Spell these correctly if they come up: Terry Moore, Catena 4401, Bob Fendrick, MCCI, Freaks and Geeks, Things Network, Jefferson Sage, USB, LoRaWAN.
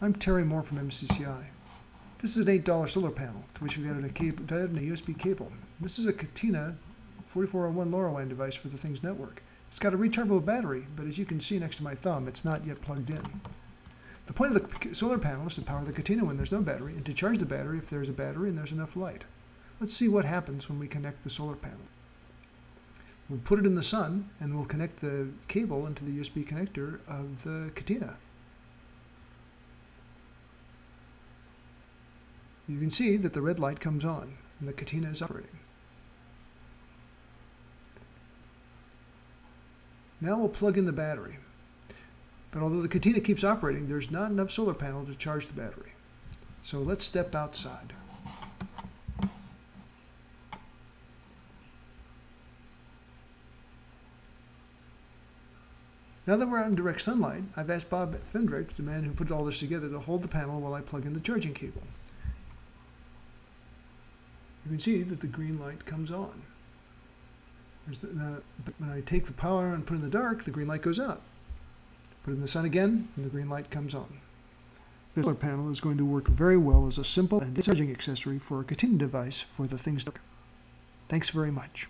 I'm Terry Moore from MCCI. This is an $8 solar panel to which we've added a USB cable. This is a Catena 4401 LoRaWAN device for the Things Network. It's got a rechargeable battery, but as you can see next to my thumb, it's not yet plugged in. The point of the solar panel is to power the Catena when there's no battery, and to charge the battery if there's a battery and there's enough light. Let's see what happens when we connect the solar panel. We'll put it in the sun, and we'll connect the cable into the USB connector of the Catena. You can see that the red light comes on, and the Catena is operating. Now we'll plug in the battery. But although the Catena keeps operating, there's not enough solar panel to charge the battery. So let's step outside. Now that we're out in direct sunlight, I've asked Bob Fendrick, the man who put all this together, to hold the panel while I plug in the charging cable. You can see that the green light comes on. But when I take the power and put it in the dark, the green light goes out. Put it in the sun again, and the green light comes on. The solar panel is going to work very well as a simple and charging accessory for a Catena device for the Things Network. Thanks very much.